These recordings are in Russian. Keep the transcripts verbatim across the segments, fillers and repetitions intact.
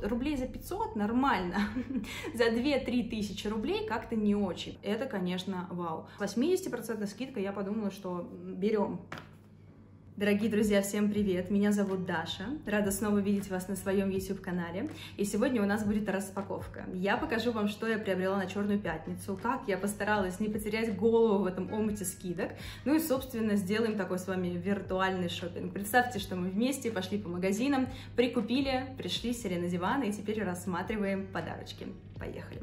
вот рублей за пятьсот нормально, за две-три тысячи рублей как-то не очень. Это, конечно, вау. восемьдесят процентов скидка, я подумала, что берем. Дорогие друзья, всем привет! Меня зовут Даша. Рада снова видеть вас на своем YouTube-канале. И сегодня у нас будет распаковка. Я покажу вам, что я приобрела на Черную пятницу, как я постаралась не потерять голову в этом омуте скидок. Ну и, собственно, сделаем такой с вами виртуальный шопинг. Представьте, что мы вместе пошли по магазинам, прикупили, пришли, сели на диван и теперь рассматриваем подарочки. Поехали!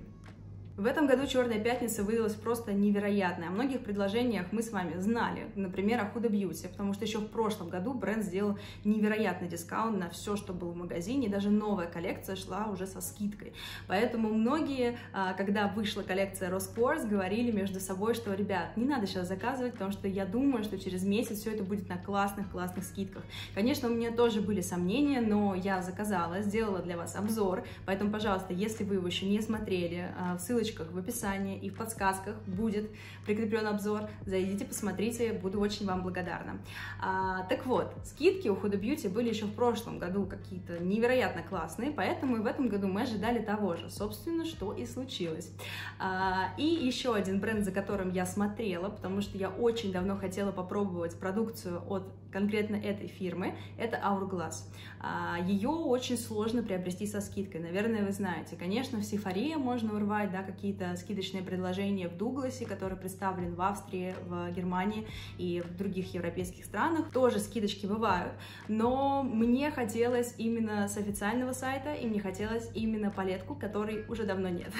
В этом году Черная пятница выдалась просто невероятной. О многих предложениях мы с вами знали, например, о Huda Beauty, потому что еще в прошлом году бренд сделал невероятный дискаунт на все, что было в магазине, даже новая коллекция шла уже со скидкой. Поэтому многие, когда вышла коллекция Rose Quartz, говорили между собой, что, ребят, не надо сейчас заказывать, потому что я думаю, что через месяц все это будет на классных-классных скидках. Конечно, у меня тоже были сомнения, но я заказала, сделала для вас обзор, поэтому, пожалуйста, если вы его еще не смотрели, ссылочка в описании и в подсказках будет прикреплен обзор. Зайдите, посмотрите, буду очень вам благодарна. А, так вот, скидки у Huda Beauty были еще в прошлом году какие-то невероятно классные, поэтому и в этом году мы ожидали того же, собственно, что и случилось. А, и еще один бренд, за которым я смотрела, потому что я очень давно хотела попробовать продукцию от конкретно этой фирмы, это Hourglass. А, ее очень сложно приобрести со скидкой, наверное, вы знаете. Конечно, в Sephora можно урвать, да, как какие-то скидочные предложения в Douglas, который представлен в Австрии, в Германии и в других европейских странах. Тоже скидочки бывают, но мне хотелось именно с официального сайта, и мне хотелось именно палетку, которой уже давно нет.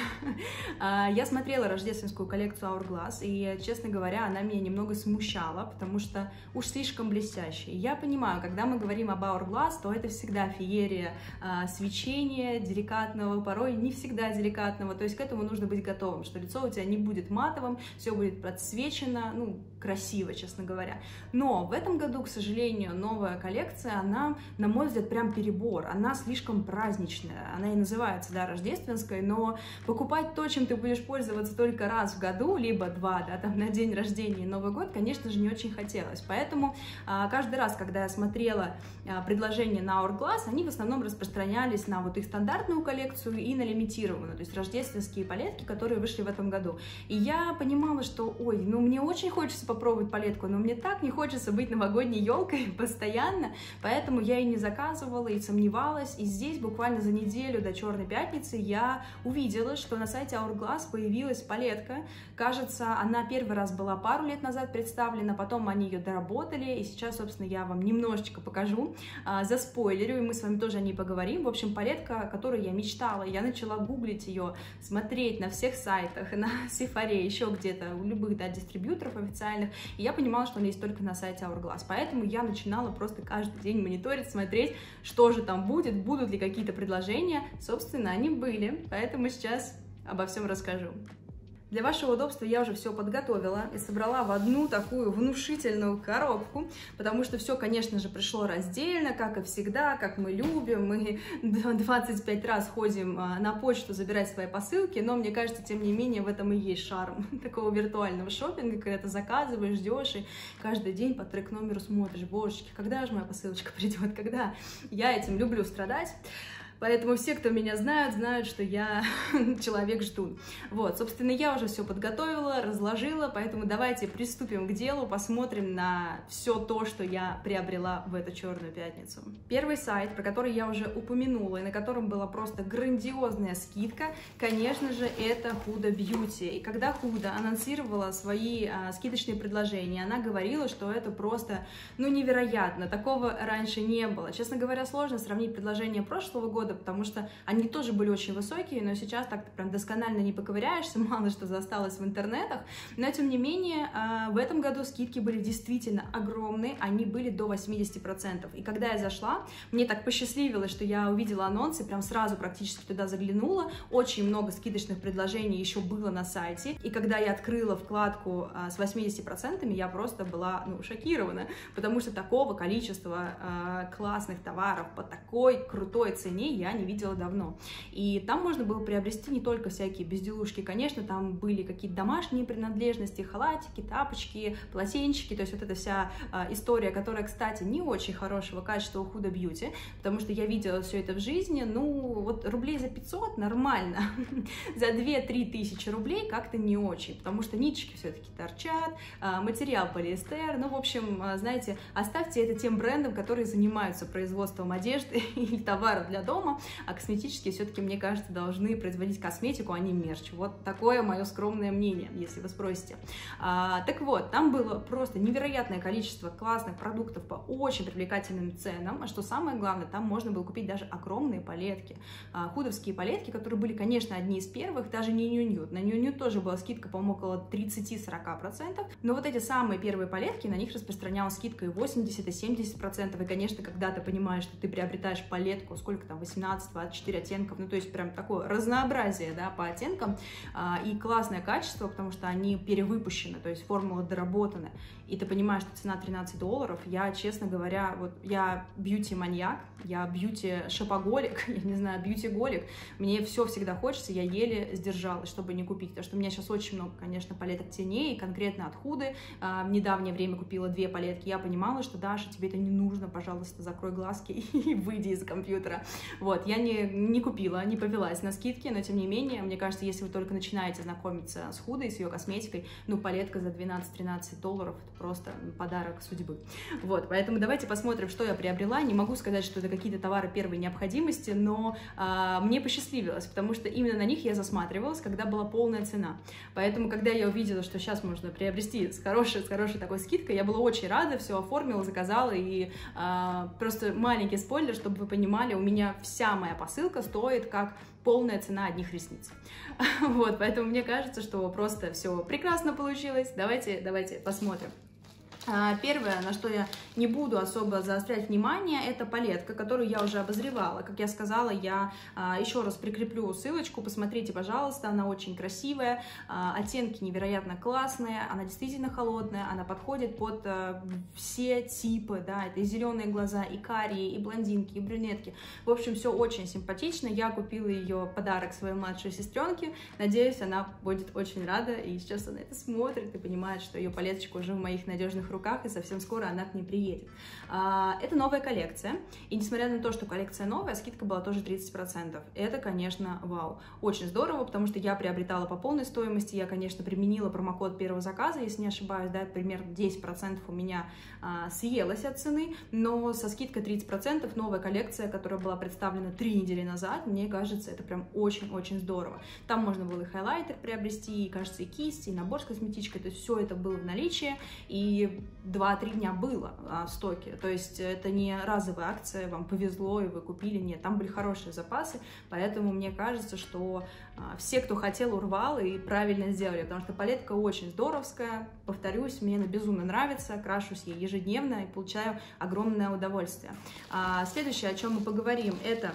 Я смотрела рождественскую коллекцию Hourglass, и, честно говоря, она меня немного смущала, потому что уж слишком блестящая. Я понимаю, когда мы говорим об Hourglass, то это всегда феерия свечения, деликатного, порой не всегда деликатного, то есть к этому нужно быть готовым, что лицо у тебя не будет матовым, все будет подсвечено, ну, красиво, честно говоря. Но в этом году, к сожалению, новая коллекция, она, на мой взгляд, прям перебор, она слишком праздничная, она и называется, да, рождественской, но покупать то, чем ты будешь пользоваться только раз в году, либо два, да, там, на день рождения и Новый год, конечно же, не очень хотелось. Поэтому каждый раз, когда я смотрела предложения на Hourglass, они в основном распространялись на вот их стандартную коллекцию и на лимитированную, то есть рождественские палетки, которые вышли в этом году. И я понимала, что, ой, ну мне очень хочется попробовать палетку, но мне так не хочется быть новогодней елкой постоянно, поэтому я и не заказывала, и сомневалась. И здесь буквально за неделю до Черной пятницы я увидела, что на сайте Hourglass появилась палетка. Кажется, она первый раз была пару лет назад представлена, потом они ее доработали, и сейчас, собственно, я вам немножечко покажу, а, заспойлерю, и мы с вами тоже о ней поговорим. В общем, палетка, о которой я мечтала, я начала гуглить ее, смотреть на всех сайтах, на Sephora, еще где-то, у любых, да, дистрибьюторов официальных, и я понимала, что она есть только на сайте Hourglass, поэтому я начинала просто каждый день мониторить, смотреть, что же там будет, будут ли какие-то предложения. Собственно, они были, поэтому сейчас обо всем расскажу. Для вашего удобства я уже все подготовила и собрала в одну такую внушительную коробку, потому что все, конечно же, пришло раздельно, как и всегда, как мы любим. Мы двадцать пять раз ходим на почту забирать свои посылки, но мне кажется, тем не менее, в этом и есть шарм такого виртуального шопинга, когда ты заказываешь, ждешь и каждый день по трек-номеру смотришь: божечки, когда же моя посылочка придет, когда? Я этим люблю страдать. Поэтому все, кто меня знают, знают, что я человек-ждун. Вот, собственно, я уже все подготовила, разложила, поэтому давайте приступим к делу, посмотрим на все то, что я приобрела в эту Черную пятницу. Первый сайт, про который я уже упомянула, и на котором была просто грандиозная скидка, конечно же, это Huda Beauty. И когда Huda анонсировала свои а, скидочные предложения, она говорила, что это просто, ну, невероятно, такого раньше не было. Честно говоря, сложно сравнить предложение прошлого года, потому что они тоже были очень высокие, но сейчас так прям досконально не поковыряешься, мало что засталось в интернетах, но тем не менее в этом году скидки были действительно огромные, они были до восьмидесяти процентов, и когда я зашла, мне так посчастливилось, что я увидела анонсы, прям сразу практически туда заглянула, очень много скидочных предложений еще было на сайте, и когда я открыла вкладку с восьмидесятью процентами, я просто была, ну, шокирована, потому что такого количества классных товаров по такой крутой цене я не видела давно. И там можно было приобрести не только всякие безделушки, конечно, там были какие-то домашние принадлежности, халатики, тапочки, полотенчики, то есть вот эта вся э, история, которая, кстати, не очень хорошего качества у Huda Beauty, потому что я видела все это в жизни, ну, вот рублей за пятьсот нормально, за две-три тысячи рублей как-то не очень, потому что ниточки все-таки торчат, э, материал полиэстер, ну, в общем, э, знаете, оставьте это тем брендам, которые занимаются производством одежды или товаров для дома, а косметические все-таки, мне кажется, должны производить косметику, а не мерч. Вот такое мое скромное мнение, если вы спросите. А, так вот, там было просто невероятное количество классных продуктов по очень привлекательным ценам, а что самое главное, там можно было купить даже огромные палетки, а, худовские палетки, которые были, конечно, одни из первых, даже не ню-нют. На ню-нют тоже была скидка, по-моему, около тридцати-сорока процентов, но вот эти самые первые палетки, на них распространялась скидка и восемьдесят-семьдесят процентов, и, конечно, когда ты понимаешь, что ты приобретаешь палетку, сколько там, восемнадцать-двадцать четыре оттенков, ну, то есть прям такое разнообразие, да, по оттенкам, а, и классное качество, потому что они перевыпущены, то есть формула доработана, и ты понимаешь, что цена тринадцать долларов, я, честно говоря, вот я бьюти-маньяк, я бьюти-шопоголик, я не знаю, бьюти-голик, мне все всегда хочется, я еле сдержалась, чтобы не купить, потому что у меня сейчас очень много, конечно, палеток теней, конкретно от Huda, а, в недавнее время купила две палетки, я понимала, что, Даша, тебе это не нужно, пожалуйста, закрой глазки и выйди из компьютера, вот, я не, не купила, не повелась на скидки, но, тем не менее, мне кажется, если вы только начинаете знакомиться с Huda и с ее косметикой, ну, палетка за двенадцать-тринадцать долларов, это просто подарок судьбы. Вот, поэтому давайте посмотрим, что я приобрела. Не могу сказать, что это какие-то товары первой необходимости, но а, мне посчастливилось, потому что именно на них я засматривалась, когда была полная цена. Поэтому, когда я увидела, что сейчас можно приобрести с хорошей, с хорошей такой скидкой, я была очень рада, все оформила, заказала, и а, просто маленький спойлер, чтобы вы понимали, у меня вся моя посылка стоит как полная цена одних ресниц. Вот, поэтому мне кажется, что просто все прекрасно получилось. Давайте, давайте посмотрим. Первое, на что я не буду особо заострять внимание, это палетка, которую я уже обозревала. Как я сказала, я еще раз прикреплю ссылочку, посмотрите, пожалуйста, она очень красивая, оттенки невероятно классные, она действительно холодная, она подходит под все типы, да, это и зеленые глаза, и карие, и блондинки, и брюнетки. В общем, все очень симпатично, я купила ее подарок своей младшей сестренке, надеюсь, она будет очень рада, и сейчас она это смотрит и понимает, что ее палеточка уже в моих надежных руках, и совсем скоро она к ней приедет. Это новая коллекция, и несмотря на то, что коллекция новая, скидка была тоже тридцать процентов. Это, конечно, вау. Очень здорово, потому что я приобретала по полной стоимости, я, конечно, применила промокод первого заказа, если не ошибаюсь, да, примерно десять процентов у меня съелось от цены, но со скидкой тридцать процентов новая коллекция, которая была представлена три недели назад, мне кажется, это прям очень-очень здорово. Там можно было и хайлайтер приобрести, и, кажется, и кисти, и набор с косметичкой, то есть все это было в наличии, и два-три дня было в стоке, то есть это не разовая акция, вам повезло и вы купили, нет, там были хорошие запасы, поэтому мне кажется, что все, кто хотел, урвал и правильно сделали, потому что палетка очень здоровская, повторюсь, мне она безумно нравится, крашусь ей ежедневно и получаю огромное удовольствие. Следующее, о чем мы поговорим, это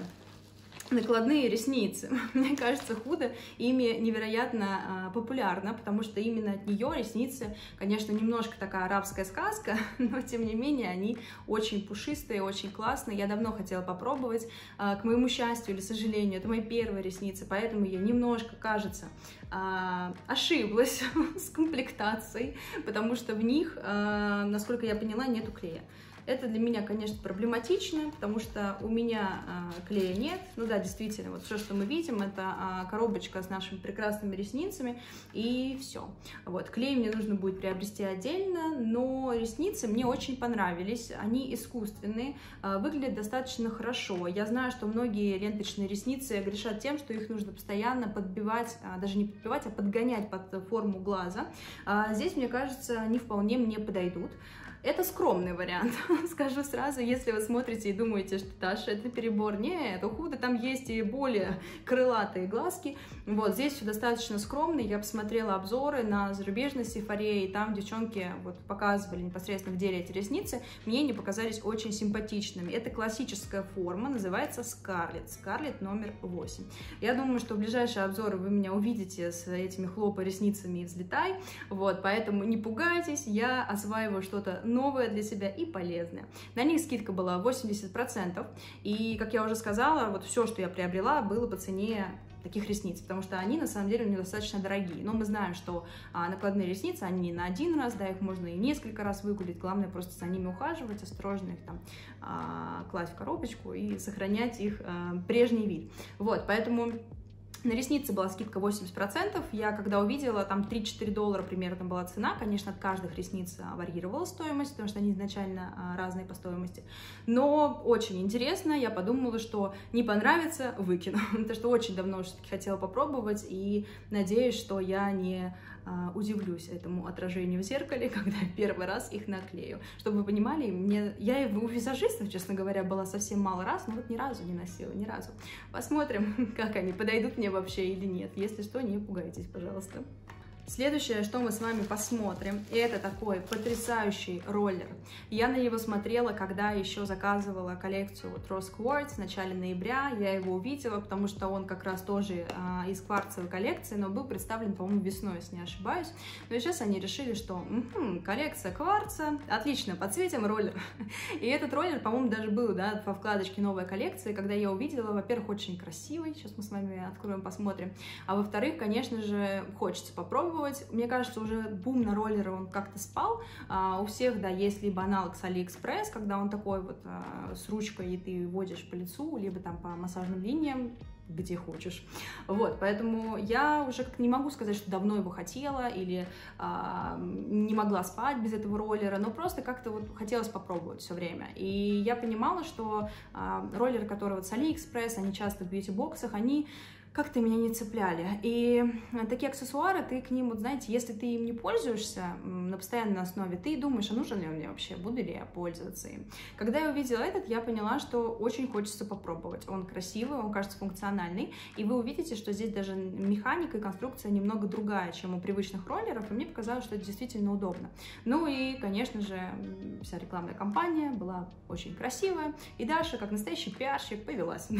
накладные ресницы. Мне кажется, Huda ими невероятно а, популярна, потому что именно от нее ресницы, конечно, немножко такая арабская сказка, но тем не менее они очень пушистые, очень классные. Я давно хотела попробовать, а, к моему счастью или сожалению, это мои первые ресницы, поэтому я немножко, кажется, а, ошиблась с комплектацией, потому что в них, а, насколько я поняла, нету клея. Это для меня, конечно, проблематично, потому что у меня э, клея нет. Ну да, действительно, вот все, что мы видим, это э, коробочка с нашими прекрасными ресницами, и все. Вот, клей мне нужно будет приобрести отдельно, но ресницы мне очень понравились, они искусственные, э, выглядят достаточно хорошо. Я знаю, что многие ленточные ресницы грешат тем, что их нужно постоянно подбивать, э, даже не подбивать, а подгонять под форму глаза. Э, здесь, мне кажется, они вполне мне подойдут. Это скромный вариант, скажу сразу, если вы смотрите и думаете, что Даша, это перебор, нет, у Huda там есть и более крылатые глазки, вот, здесь все достаточно скромно, я посмотрела обзоры на зарубежной Sephora, и там девчонки вот показывали непосредственно в деле эти ресницы, мне они показались очень симпатичными, это классическая форма, называется Scarlett, Scarlett номер восемь, я думаю, что в ближайшие обзоры вы меня увидите с этими хлопа ресницами и взлетай, вот, поэтому не пугайтесь, я осваиваю что-то новое, новое для себя и полезное. На них скидка была восемьдесят процентов, и, как я уже сказала, вот все, что я приобрела, было по цене таких ресниц, потому что они на самом деле у них достаточно дорогие. Но мы знаем, что а, накладные ресницы, они не на один раз, да, их можно и несколько раз выгулить. Главное просто за ними ухаживать, осторожно их там а, класть в коробочку и сохранять их а, прежний вид. Вот, поэтому на ресницы была скидка восемьдесят процентов. Я когда увидела, там три-четыре доллара примерно была цена. Конечно, от каждых ресниц варьировала стоимость, потому что они изначально разные по стоимости. Но очень интересно. Я подумала, что не понравится, выкину. Потому что очень давно все-таки хотела попробовать. И надеюсь, что я не удивлюсь этому отражению в зеркале, когда первый раз их наклею. Чтобы вы понимали, мне... я и у визажистов, честно говоря, была совсем мало раз, но вот ни разу не носила, ни разу. Посмотрим, как они, подойдут мне вообще или нет. Если что, не пугайтесь, пожалуйста. Следующее, что мы с вами посмотрим, это такой потрясающий роллер. Я на него смотрела, когда еще заказывала коллекцию от Rose Quartz в начале ноября. Я его увидела, потому что он как раз тоже а, из кварцевой коллекции, но был представлен, по-моему, весной, если не ошибаюсь. Но сейчас они решили, что м-м, коллекция кварца, отлично, подсветим роллер. И этот роллер, по-моему, даже был, да, во вкладочке новой коллекции, когда я увидела, во-первых, очень красивый, сейчас мы с вами откроем, посмотрим, а во-вторых, конечно же, хочется попробовать. Мне кажется, уже бум на роллеры, он как-то спал. А, у всех, да, есть либо аналог с AliExpress, когда он такой вот а, с ручкой, и ты водишь по лицу, либо там по массажным линиям, где хочешь. Вот, поэтому я уже как не могу сказать, что давно его хотела или а, не могла спать без этого роллера, но просто как-то вот хотелось попробовать все время. И я понимала, что а, роллеры, которые вот с AliExpress, они часто в бьюти-боксах, они как-то меня не цепляли. И такие аксессуары, ты к ним, вот знаете, если ты им не пользуешься на постоянной основе, ты думаешь, а нужен ли он мне вообще, буду ли я пользоваться им. Когда я увидела этот, я поняла, что очень хочется попробовать. Он красивый, он кажется функциональный, и вы увидите, что здесь даже механика и конструкция немного другая, чем у привычных роллеров, и мне показалось, что это действительно удобно. Ну и, конечно же, вся рекламная кампания была очень красивая, и Даша, как настоящий пиарщик, повелась.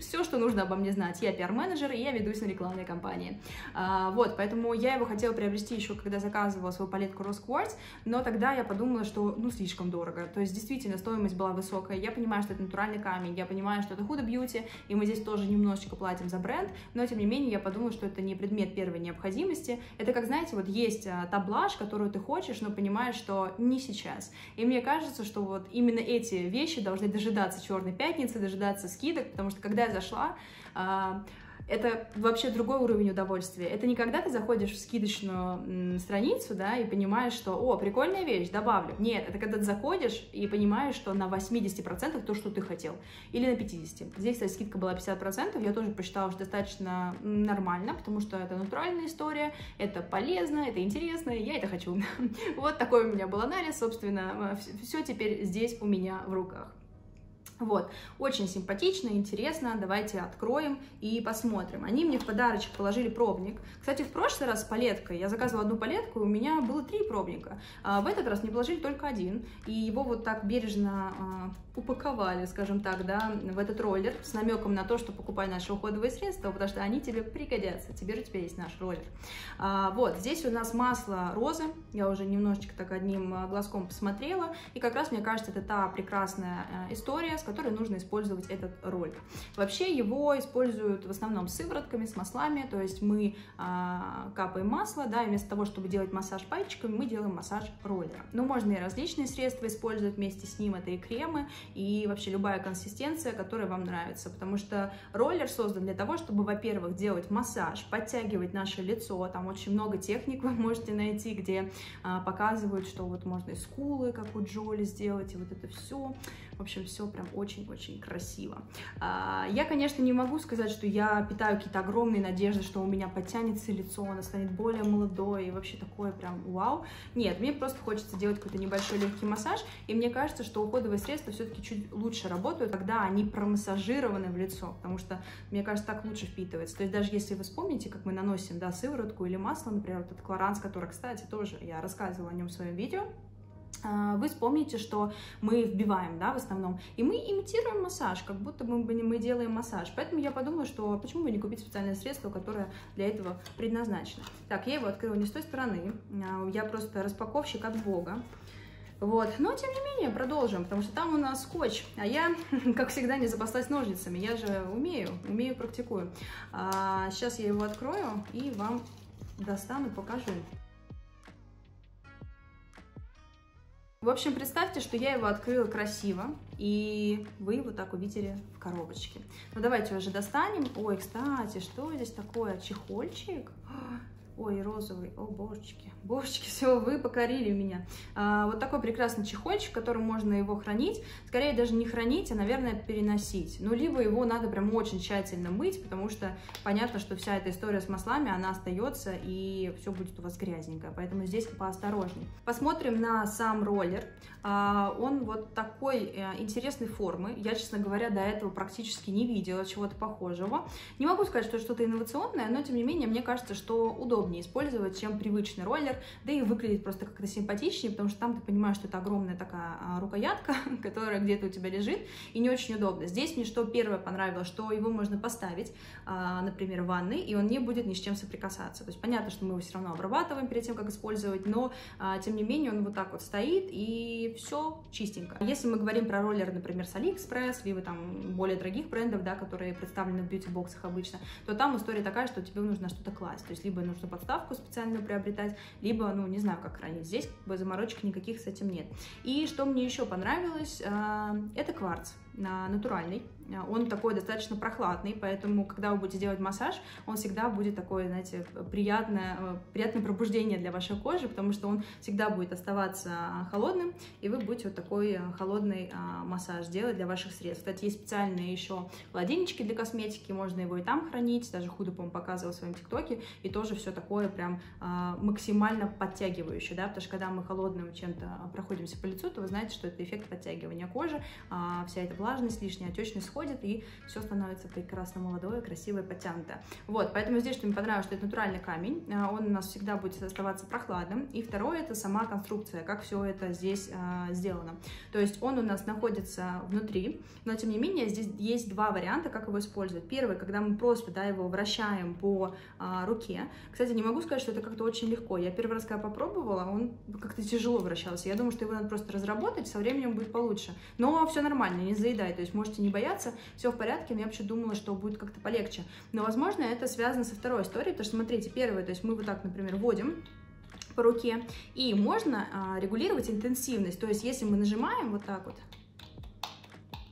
Все, что нужно обо мне знать. Я пиар менеджер, и я ведусь на рекламной кампании. А, вот, поэтому я его хотела приобрести еще, когда заказывала свою палетку Rose Quartz, но тогда я подумала, что, ну, слишком дорого. То есть, действительно, стоимость была высокая. Я понимаю, что это натуральный камень, я понимаю, что это Huda Beauty, и мы здесь тоже немножечко платим за бренд, но, тем не менее, я подумала, что это не предмет первой необходимости. Это, как, знаете, вот есть та блажь, которую ты хочешь, но понимаешь, что не сейчас. И мне кажется, что вот именно эти вещи должны дожидаться Черной пятницы, дожидаться скидок, потому что, когда я зашла, а, это вообще другой уровень удовольствия. Это не когда ты заходишь в скидочную страницу, да, и понимаешь, что, о, прикольная вещь, добавлю. Нет, это когда ты заходишь и понимаешь, что на восемьдесят процентов то, что ты хотел. Или на пятьдесят процентов. Здесь, кстати, скидка была пятьдесят процентов. Я тоже посчитала, что достаточно нормально, потому что это натуральная история, это полезно, это интересно, и я это хочу. Вот такой у меня был анализ, собственно, все теперь здесь у меня в руках. Вот, очень симпатично, интересно, давайте откроем и посмотрим. Они мне в подарочек положили пробник. Кстати, в прошлый раз с палеткой, я заказывала одну палетку, у меня было три пробника. А в этот раз мне положили только один, и его вот так бережно а, упаковали, скажем так, да, в этот роллер, с намеком на то, что покупай наши уходовые средства, потому что они тебе пригодятся, теперь у тебя есть наш роллер. А, вот, здесь у нас масло розы, я уже немножечко так одним глазком посмотрела, и как раз, мне кажется, это та прекрасная история, с которой нужно использовать этот роллер. Вообще его используют в основном с сыворотками, с маслами, то есть мы а, капаем масло, да, и вместо того, чтобы делать массаж пальчиками, мы делаем массаж роллера. Но можно и различные средства использовать вместе с ним, это и кремы, и вообще любая консистенция, которая вам нравится, потому что роллер создан для того, чтобы, во-первых, делать массаж, подтягивать наше лицо, там очень много техник вы можете найти, где а, показывают, что вот можно и скулы, как у Джоли, сделать, и вот это все, в общем, все прям очень-очень красиво. Я, конечно, не могу сказать, что я питаю какие-то огромные надежды, что у меня подтянется лицо, оно станет более молодое и вообще такое прям вау. Нет, мне просто хочется делать какой-то небольшой легкий массаж, и мне кажется, что уходовые средства все-таки чуть лучше работают, когда они промассажированы в лицо, потому что, мне кажется, так лучше впитывается. То есть даже если вы вспомните, как мы наносим, да, сыворотку или масло, например, вот этот Клоранс, который, кстати, тоже я рассказывала о нем в своем видео, вы вспомните, что мы вбиваем, да, в основном, и мы имитируем массаж, как будто мы, мы делаем массаж. Поэтому я подумала, что почему бы не купить специальное средство, которое для этого предназначено. Так, я его открыла не с той стороны, я просто распаковщик от бога. Вот. Но, тем не менее, продолжим, потому что там у нас скотч, а я, как всегда, не запаслась ножницами. Я же умею, умею, практикую. А сейчас я его открою и вам достану, покажу. В общем, представьте, что я его открыла красиво, и вы его так увидели в коробочке. Ну, давайте уже достанем. Ой, кстати, что здесь такое? Чехольчик? Ой, розовый. О, божечки. Божечки, все, вы покорили меня. А, вот такой прекрасный чехольчик, в котором можно его хранить. Скорее, даже не хранить, а, наверное, переносить. Ну, либо его надо прям очень тщательно мыть, потому что понятно, что вся эта история с маслами, она остается, и все будет у вас грязненькое. Поэтому здесь поосторожней. Посмотрим на сам роллер. А, он вот такой а, интересной формы. Я, честно говоря, до этого практически не видела чего-то похожего. Не могу сказать, что что-то инновационное, но, тем не менее, мне кажется, что удобно использовать, чем привычный роллер, да и выглядит просто как-то симпатичнее, потому что там ты понимаешь, что это огромная такая рукоятка, которая где-то у тебя лежит, и не очень удобно. Здесь мне что первое понравилось, что его можно поставить, например, в ванной, и он не будет ни с чем соприкасаться. То есть понятно, что мы его все равно обрабатываем перед тем, как использовать, но тем не менее он вот так вот стоит, и все чистенько. Если мы говорим про роллеры, например, с AliExpress, либо там более дорогих брендов, да, которые представлены в бьюти-боксах обычно, то там история такая, что тебе нужно что-то класть, то есть либо нужно подставку специально приобретать, либо, ну, не знаю, как хранить. Здесь заморочек никаких с этим нет. И что мне еще понравилось, это кварц натуральный. Он такой достаточно прохладный, поэтому, когда вы будете делать массаж, он всегда будет такое, знаете, приятное, приятное пробуждение для вашей кожи, потому что он всегда будет оставаться холодным, и вы будете вот такой холодный массаж делать для ваших средств. Кстати, есть специальные еще холодильнички для косметики, можно его и там хранить, даже Худа, по-моему, показывала в своем ТикТоке, и тоже все такое прям максимально подтягивающее, да, потому что когда мы холодным чем-то проходимся по лицу, то вы знаете, что это эффект подтягивания кожи, вся эта влажность, лишняя отечность сходит, и все становится прекрасно молодое, красивое, подтянутое. Вот, поэтому здесь что мне понравилось, что это натуральный камень, он у нас всегда будет оставаться прохладным. И второе, это сама конструкция, как все это здесь э, сделано. То есть он у нас находится внутри, но тем не менее здесь есть два варианта, как его использовать. Первый, когда мы просто, да, его вращаем по э, руке. Кстати, не могу сказать, что это как-то очень легко. Я первый раз, когда попробовала, он как-то тяжело вращался. Я думаю, что его надо просто разработать, со временем будет получше. Но все нормально, не заедай, то есть можете не бояться, все в порядке, но я вообще думала, что будет как-то полегче. Но, возможно, это связано со второй историей, потому что, смотрите, первое, то есть мы вот так, например, вводим по руке, и можно а, регулировать интенсивность, то есть если мы нажимаем вот так вот,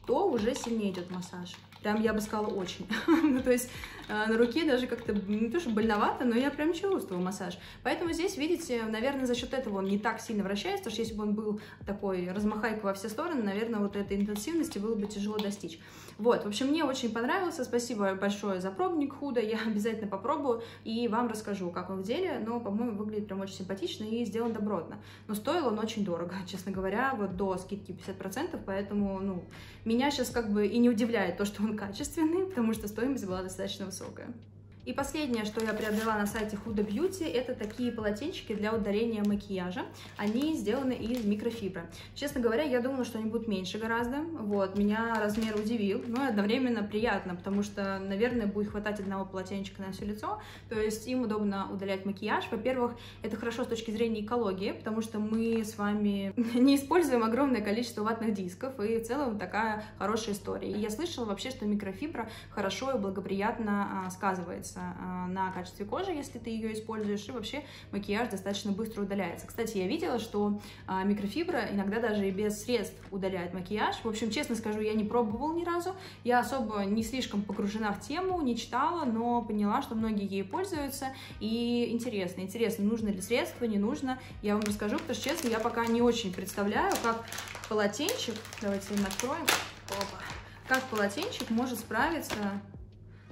то уже сильнее идет массаж. Прям, я бы сказала, очень. Ну, то есть э, на руке даже как-то, не то что больновато, но я прям чувствую массаж. Поэтому здесь, видите, наверное, за счет этого он не так сильно вращается, потому что если бы он был такой размахайка во все стороны, наверное, вот этой интенсивности было бы тяжело достичь. Вот, в общем, мне очень понравился. Спасибо большое за пробник Худа. Я обязательно попробую и вам расскажу, как он в деле. Но, по-моему, выглядит прям очень симпатично и сделан добротно. Но стоил он очень дорого, честно говоря, вот до скидки пятьдесят процентов. Поэтому, ну, меня сейчас как бы и не удивляет то, что он качественный, потому что стоимость была достаточно высокая. И последнее, что я приобрела на сайте Huda Beauty, это такие полотенчики для удаления макияжа. Они сделаны из микрофибры. Честно говоря, я думала, что они будут меньше гораздо. Вот, меня размер удивил, но одновременно приятно, потому что, наверное, будет хватать одного полотенчика на все лицо. То есть им удобно удалять макияж. Во-первых, это хорошо с точки зрения экологии, потому что мы с вами не используем огромное количество ватных дисков. И в целом такая хорошая история. И я слышала вообще, что микрофибра хорошо и благоприятно а, сказывается на качестве кожи, если ты ее используешь, и вообще макияж достаточно быстро удаляется. Кстати, я видела, что микрофибра иногда даже и без средств удаляет макияж. В общем, честно скажу, я не пробовала ни разу, я особо не слишком погружена в тему, не читала, но поняла, что многие ей пользуются, и интересно, интересно, нужно ли средство, не нужно, я вам расскажу, потому что, честно, я пока не очень представляю, как полотенчик, давайте им откроем, опа, как полотенчик может справиться.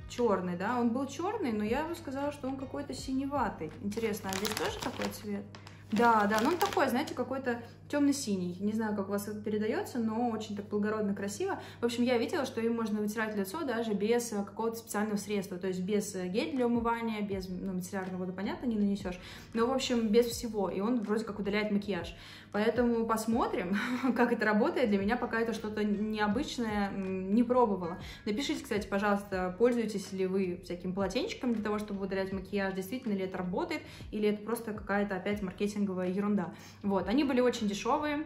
Черный, да, он был черный, но я бы сказала, что он какой-то синеватый. Интересно, а здесь тоже такой цвет? Да, да, но он такой, знаете, какой-то темно-синий. Не знаю, как у вас это передается, но очень так благородно, красиво. В общем, я видела, что им можно вытирать лицо даже без какого-то специального средства. То есть без гель для умывания, без, ну, мицеллярной воды, понятно, не нанесешь. Но, в общем, без всего. И он вроде как удаляет макияж. Поэтому посмотрим, как это работает. Для меня пока это что-то необычное, не пробовала. Напишите, кстати, пожалуйста, пользуетесь ли вы всяким полотенчиком для того, чтобы удалять макияж. Действительно ли это работает, или это просто какая-то опять маркетинговая ерунда. Вот, они были очень дешевые.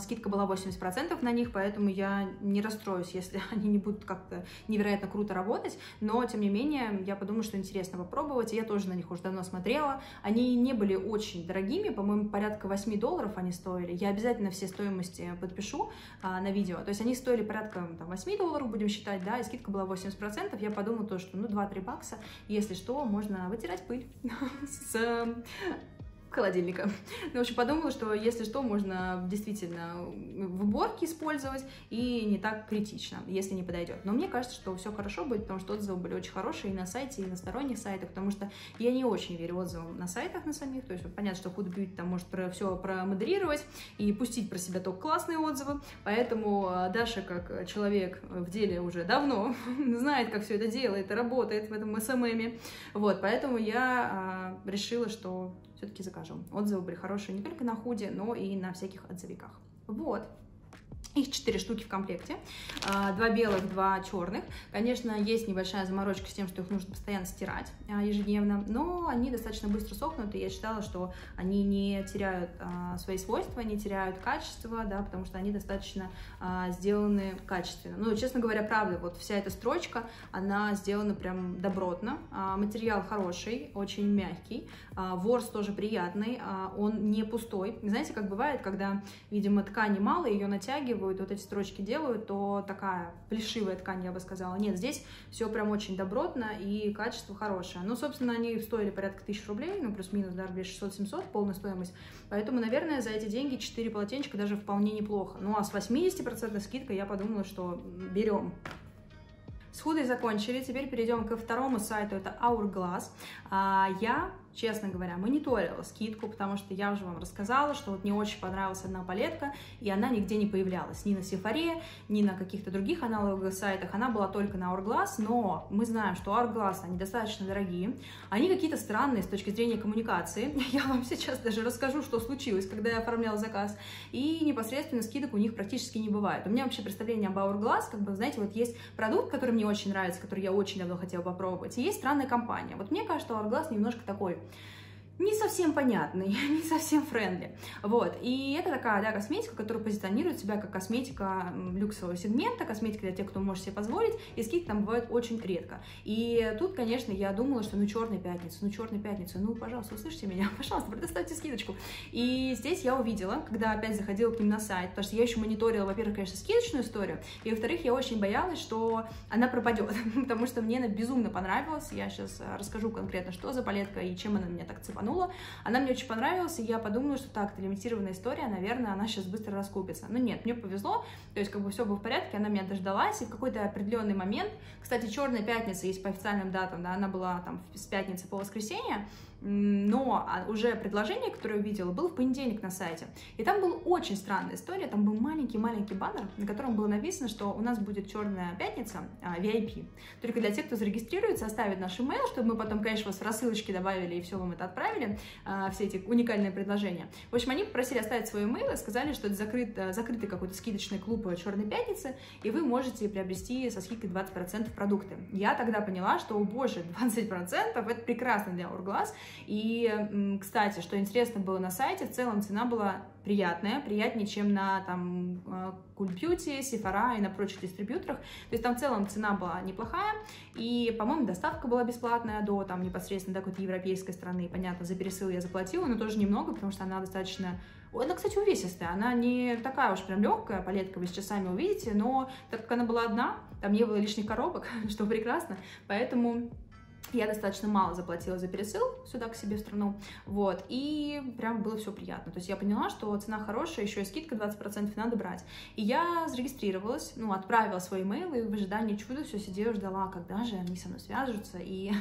Скидка была восемьдесят процентов на них, поэтому я не расстроюсь, если они не будут как-то невероятно круто работать, но, тем не менее, я подумаю, что интересно попробовать, я тоже на них уже давно смотрела, они не были очень дорогими, по-моему, порядка восьми долларов они стоили, я обязательно все стоимости подпишу а, на видео, то есть они стоили порядка там, восьми долларов, будем считать, да, и скидка была восемьдесят процентов, я подумала то, что, ну, два-три бакса, если что, можно вытирать пыль с... холодильника. Ну, в общем, подумала, что если что, можно действительно в уборке использовать и не так критично, если не подойдет. Но мне кажется, что все хорошо будет, потому что отзывы были очень хорошие и на сайте, и на сторонних сайтах, потому что я не очень верю отзывам на сайтах на самих, то есть понятно, что Huda Beauty там может про все промодерировать и пустить про себя только классные отзывы, поэтому Даша, как человек в деле уже давно, знает, как все это делает и работает в этом эс эм эме, вот, поэтому я а, решила, что все-таки закажу. Отзывы были хорошие не только на худи, но и на всяких отзывиках. Вот. Их четыре штуки в комплекте. Два белых, два черных. Конечно, есть небольшая заморочка с тем, что их нужно постоянно стирать ежедневно, но они достаточно быстро сохнут, и я считала, что они не теряют свои свойства, не теряют качество, да, потому что они достаточно сделаны качественно. Ну, честно говоря, правда, вот вся эта строчка, она сделана прям добротно. Материал хороший, очень мягкий. Ворс тоже приятный, он не пустой. Знаете, как бывает, когда, видимо, ткани мало, ее натягивают, вот эти строчки делают, то такая плешивая ткань, я бы сказала. Нет, здесь все прям очень добротно и качество хорошее. Ну, собственно, они стоили порядка тысячи рублей, ну, плюс-минус, да, шестьсот-семьсот, полная стоимость. Поэтому, наверное, за эти деньги четыре полотенчика даже вполне неплохо. Ну, а с восьмидесятипроцентной скидкой я подумала, что берем. С Худой закончили, теперь перейдем ко второму сайту, это Hourglass. А я... честно говоря, мониторила скидку, потому что я уже вам рассказала, что вот мне очень понравилась одна палетка, и она нигде не появлялась, ни на Sephora, ни на каких-то других аналоговых сайтах, она была только на Hourglass, но мы знаем, что Hourglass, они достаточно дорогие, они какие-то странные с точки зрения коммуникации, я вам сейчас даже расскажу, что случилось, когда я оформляла заказ, и непосредственно скидок у них практически не бывает. У меня вообще представление об Hourglass, как бы, знаете, вот есть продукт, который мне очень нравится, который я очень давно хотела попробовать, и есть странная компания. Вот мне кажется, что Hourglass немножко такой не совсем понятный, не совсем френдли. Вот, и это такая, да, косметика, которая позиционирует себя как косметика люксового сегмента, косметика для тех, кто может себе позволить, и скидки там бывают очень редко. И тут, конечно, я думала, что ну Черная пятница, ну Черная пятница, ну, пожалуйста, услышьте меня, пожалуйста, предоставьте скидочку. И здесь я увидела, когда опять заходила к ним на сайт, потому что я еще мониторила, во-первых, конечно, скидочную историю, и, во-вторых, я очень боялась, что она пропадет, потому что мне она безумно понравилась, я сейчас расскажу конкретно, что за палетка и чем она меня так цепанула. Она мне очень понравилась, и я подумала, что так, это лимитированная история, наверное, она сейчас быстро раскупится. Но нет, мне повезло, то есть как бы все было в порядке, она меня дождалась, и в какой-то определенный момент, кстати, Черная пятница есть по официальным датам, да, она была там с пятницы по воскресенье, но уже предложение, которое я увидела, было в понедельник на сайте, и там была очень странная история, там был маленький-маленький баннер, на котором было написано, что у нас будет Черная пятница ви ай пи, только для тех, кто зарегистрируется, оставит наш имейл, чтобы мы потом, конечно, вас в рассылочки добавили и все вам это отправили, все эти уникальные предложения. В общем, они попросили оставить свой имейл, сказали, что это закрыт, закрытый какой-то скидочный клуб Черной пятницы, и вы можете приобрести со скидкой двадцать процентов продукты. Я тогда поняла, что, о боже, двадцать процентов это прекрасно для Hourglass. И, кстати, что интересно было на сайте, в целом цена была приятная, приятнее, чем на там Cool Beauty, Sephora и на прочих дистрибьюторах. То есть там в целом цена была неплохая, и, по-моему, доставка была бесплатная до там непосредственно до какой-то европейской страны. Понятно, за пересыл я заплатила, но тоже немного, потому что она достаточно... Она, кстати, увесистая, она не такая уж прям легкая палетка, вы сейчас сами увидите, но так как она была одна, там не было лишних коробок, что прекрасно, поэтому... Я достаточно мало заплатила за пересыл сюда, к себе в страну, вот, и прям было все приятно, то есть я поняла, что цена хорошая, еще и скидка двадцать процентов надо брать, и я зарегистрировалась, ну, отправила свой имейл, и в ожидании чуда все сидела, ждала, когда же они со мной свяжутся и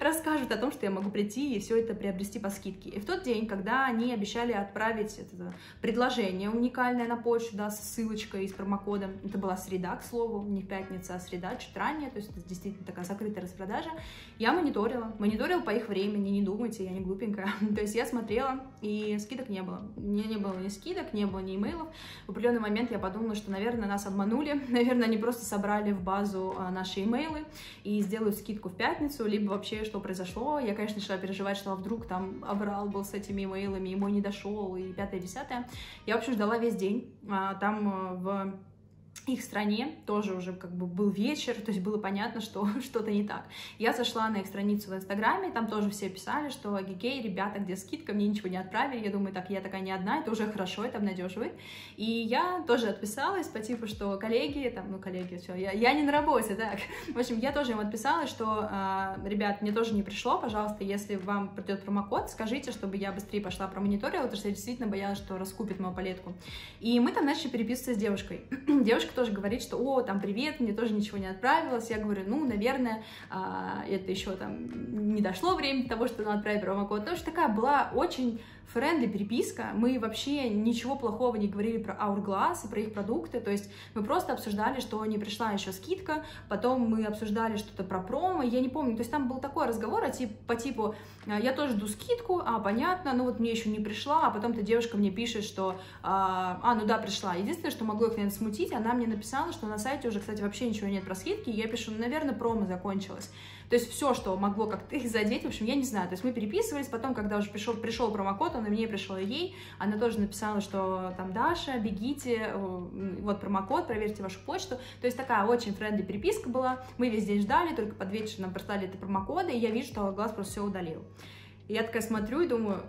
расскажут о том, что я могу прийти и все это приобрести по скидке, и в тот день, когда они обещали отправить это предложение уникальное на почту, да, с ссылочкой и с промокодом, это была среда, к слову, не пятница, а среда, чуть ранее, то есть это действительно такая закрытая распродажа, Я мониторила, мониторила по их времени, не думайте, я не глупенькая. То есть я смотрела, и скидок не было. Мне не было ни скидок, не было ни имейлов. В определенный момент я подумала, что, наверное, нас обманули, наверное, они просто собрали в базу наши имейлы и сделают скидку в пятницу, либо вообще, что произошло. Я, конечно, начала переживать, что вдруг там обрал был с этими имейлами, ему не дошел, и пятое-десятое. Я, в общем, ждала весь день. Там в их стране тоже уже как бы был вечер, то есть было понятно, что что-то не так. Я зашла на их страницу в Инстаграме, там тоже все писали, что гигей, ребята, где скидка, мне ничего не отправили. Я думаю, так, я такая не одна, это уже хорошо, это обнадеживает. И я тоже отписалась по типу, что коллеги, там, ну коллеги, все, я, я не на работе, так. В общем, я тоже им отписалась, что, ребят, мне тоже не пришло, пожалуйста, если вам придет промокод, скажите, чтобы я быстрее пошла промониторила, потому что я действительно боялась, что раскупит мою палетку. И мы там начали переписываться с девушкой. Девушка тоже говорит, что, о, там, привет, мне тоже ничего не отправилось. Я говорю, ну, наверное, это еще там не дошло время того, что надо отправить промокод. Потому что такая была очень френдли переписка, мы вообще ничего плохого не говорили про Hourglass и про их продукты, то есть мы просто обсуждали, что не пришла еще скидка, потом мы обсуждали что-то про промо, я не помню, то есть там был такой разговор по типу, я тоже жду скидку, а, понятно, ну вот мне еще не пришла, а потом-то девушка мне пишет, что, а, ну да, пришла. Единственное, что могло их, наверное, смутить, она мне написала, что на сайте уже, кстати, вообще ничего нет про скидки, и я пишу, ну, наверное, промо закончилось. То есть все, что могло как-то их задеть, в общем, я не знаю. То есть мы переписывались, потом, когда уже пришел, пришел промокод, он и мне пришел, и ей. Она тоже написала, что там, Даша, бегите, вот промокод, проверьте вашу почту. То есть такая очень френдли переписка была. Мы весь день ждали, только под вечер нам прислали эти промокоды, и я вижу, что Hourglass просто все удалил. И я такая смотрю и думаю...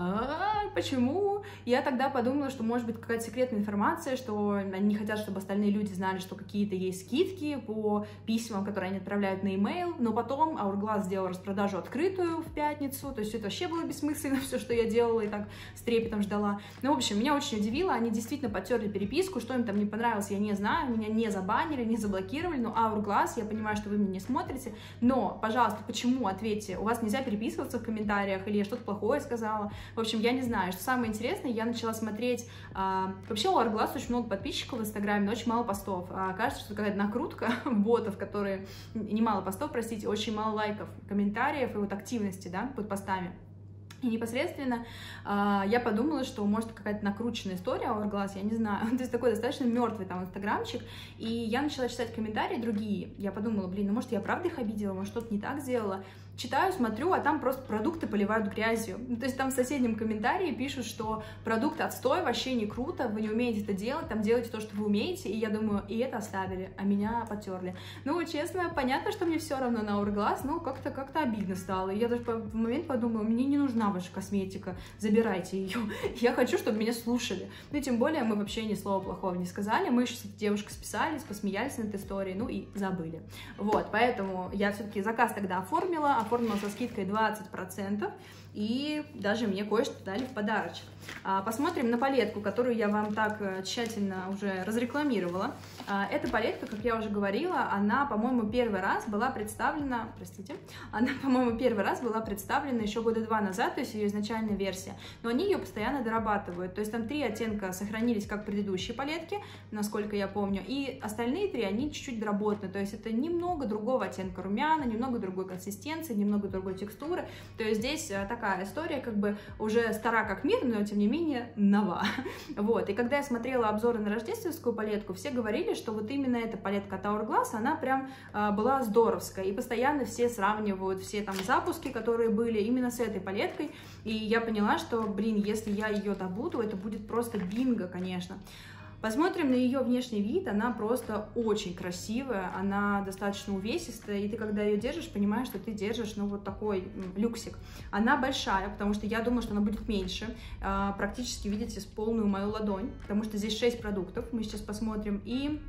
А, почему? Я тогда подумала, что может быть какая-то секретная информация, что они не хотят, чтобы остальные люди знали, что какие-то есть скидки по письмам, которые они отправляют на e-mail, но потом Hourglass сделал распродажу открытую в пятницу, то есть это вообще было бессмысленно, все, что я делала и так с трепетом ждала. Ну, в общем, меня очень удивило, они действительно подтерли переписку, что им там не понравилось, я не знаю, меня не забанили, не заблокировали, но Hourglass, я понимаю, что вы меня не смотрите, но, пожалуйста, почему, ответьте, у вас нельзя переписываться в комментариях, или я что-то плохое сказала. В общем, я не знаю. Что самое интересное, я начала смотреть... А, вообще у Hourglass очень много подписчиков в Инстаграме, но очень мало постов. А, кажется, что какая-то накрутка ботов, которые... Немало постов, простите, очень мало лайков, комментариев и вот активности, да, под постами. И непосредственно э, я подумала, что может какая-то накрученная история Hourglass, я не знаю, то есть такой достаточно мертвый там инстаграмчик, и я начала читать комментарии другие, я подумала, блин, ну может я правда их обидела, может что-то не так сделала, читаю, смотрю, а там просто продукты поливают грязью, то есть там в соседнем комментарии пишут, что продукт отстой, вообще не круто, вы не умеете это делать, там делайте то, что вы умеете, и я думаю, и это оставили, а меня потерли. Ну, честно, понятно, что мне все равно на Hourglass, но как-то как-то обидно стало, и я даже в момент подумала, мне не нужна ваша косметика, забирайте ее. Я хочу, чтобы меня слушали. Ну и тем более мы вообще ни слова плохого не сказали. Мы еще с этой девушкой списались, посмеялись над историей, ну и забыли. Вот, поэтому я все-таки заказ тогда оформила, оформила со скидкой двадцать процентов, и даже мне кое-что дали в подарочек. Посмотрим на палетку, которую я вам так тщательно уже разрекламировала. Эта палетка, как я уже говорила, она, по-моему, первый раз была представлена, простите, она, по-моему, первый раз была представлена еще года два назад, то есть ее изначальная версия, но они ее постоянно дорабатывают, то есть там три оттенка сохранились, как предыдущие палетки, насколько я помню, и остальные три, они чуть-чуть доработаны, то есть это немного другого оттенка румяна, немного другой консистенции, немного другой текстуры, то есть здесь такая история, как бы уже стара как мир, но тем не менее нова, вот, и когда я смотрела обзоры на рождественскую палетку, все говорили, что вот именно эта палетка от Hourglass, она прям э, была здоровская, и постоянно все сравнивают все там запуски, которые были именно с этой палеткой. И я поняла, что, блин, если я ее добуду, это будет просто бинго, конечно. Посмотрим на ее внешний вид, она просто очень красивая, она достаточно увесистая, и ты, когда ее держишь, понимаешь, что ты держишь, ну, вот такой люксик. Она большая, потому что я думала, что она будет меньше, а, практически, видите, с полную мою ладонь, потому что здесь шесть продуктов, мы сейчас посмотрим, и...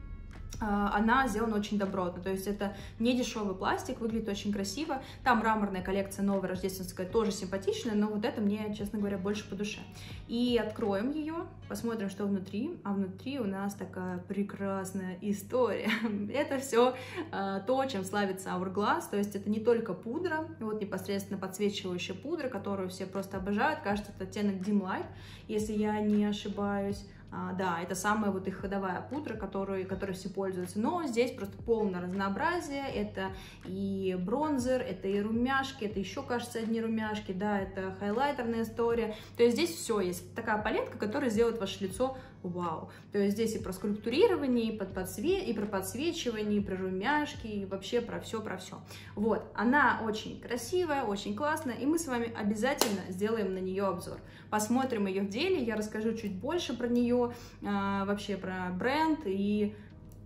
Она сделана очень добротно, то есть это не дешевый пластик, выглядит очень красиво. Там мраморная коллекция новая, рождественская, тоже симпатичная, но вот это мне, честно говоря, больше по душе. И откроем ее, посмотрим, что внутри. А внутри у нас такая прекрасная история. Это все то, чем славится Hourglass, то есть это не только пудра, вот непосредственно подсвечивающая пудра, которую все просто обожают. Кажется, это оттенок Dim Light, если я не ошибаюсь. А, да, это самая вот их ходовая пудра, которой, которой все пользуются. Но здесь просто полное разнообразие. Это и бронзер, это и румяшки, это еще, кажется, одни румяшки, да, это хайлайтерная история. То есть здесь все есть. Такая палетка, которая сделает ваше лицо вау. То есть здесь и про скульптурирование, и, под подсве... и про подсвечивание, и про румяшки, и вообще про все, про все. Вот, она очень красивая, очень классная, и мы с вами обязательно сделаем на нее обзор. Посмотрим ее в деле, я расскажу чуть больше про нее, вообще про бренд, и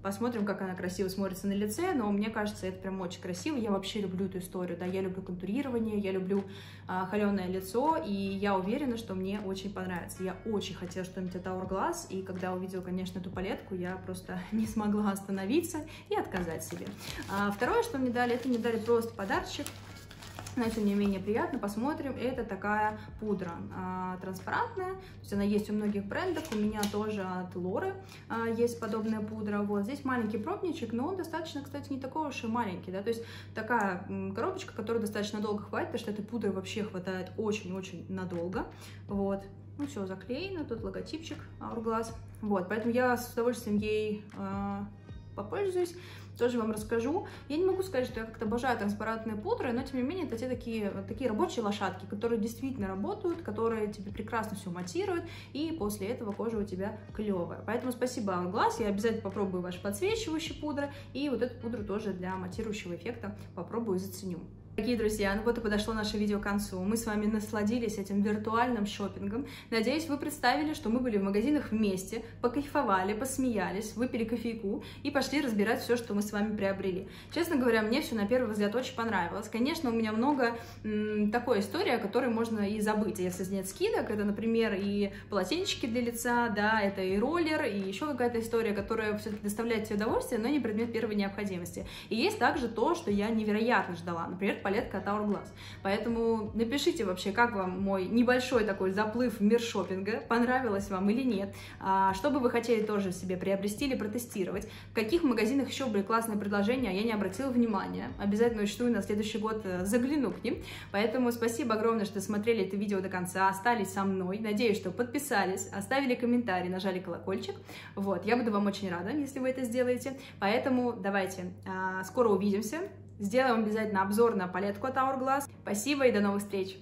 посмотрим, как она красиво смотрится на лице. Но мне кажется, это прям очень красиво. Я вообще люблю эту историю, да, я люблю контурирование, я люблю а, холеное лицо, и я уверена, что мне очень понравится. Я очень хотела что-нибудь от Hourglass, и когда увидела, конечно, эту палетку, я просто не смогла остановиться и отказать себе. А, второе, что мне дали, это мне дали просто подарочек, но тем не менее приятно, посмотрим. Это такая пудра а, транспарантная, то есть она есть у многих брендов, у меня тоже от Лоры а, есть подобная пудра. Вот здесь маленький пробничек, но он достаточно, кстати, не такой уж и маленький, да, то есть такая м, коробочка, которая достаточно долго хватит, потому что этой пудры вообще хватает очень-очень надолго. Вот, ну все заклеено, тут логотипчик Hourglass, вот, поэтому я с удовольствием ей а, попользуюсь. Тоже вам расскажу. Я не могу сказать, что я как-то обожаю транспарантные пудры, но тем не менее это те такие, такие рабочие лошадки, которые действительно работают, которые тебе прекрасно все матируют, и после этого кожа у тебя клевая. Поэтому спасибо, Hourglass. Я обязательно попробую ваши подсвечивающие пудры, и вот эту пудру тоже для матирующего эффекта попробую и заценю. Дорогие друзья, ну вот и подошло наше видео к концу. Мы с вами насладились этим виртуальным шопингом. Надеюсь, вы представили, что мы были в магазинах вместе, покайфовали, посмеялись, выпили кофейку и пошли разбирать все, что мы с вами приобрели. Честно говоря, мне все на первый взгляд очень понравилось. Конечно, у меня много м, такой истории, о которой можно и забыть, если нет скидок. Это, например, и полотенчики для лица, да, это и роллер, и еще какая-то история, которая все-таки доставляет тебе удовольствие, но не предмет первой необходимости. И есть также то, что я невероятно ждала, например, палетка от Hourglass. Поэтому напишите вообще, как вам мой небольшой такой заплыв в мир шопинга, понравилось вам или нет, что бы вы хотели тоже себе приобрести или протестировать, в каких магазинах еще были классные предложения, а я не обратила внимания. Обязательно учту и на следующий год загляну к ним. Поэтому спасибо огромное, что смотрели это видео до конца, остались со мной. Надеюсь, что подписались, оставили комментарий, нажали колокольчик. Вот, я буду вам очень рада, если вы это сделаете. Поэтому давайте, скоро увидимся. Сделаем обязательно обзор на палетку от Hourglass. Спасибо и до новых встреч!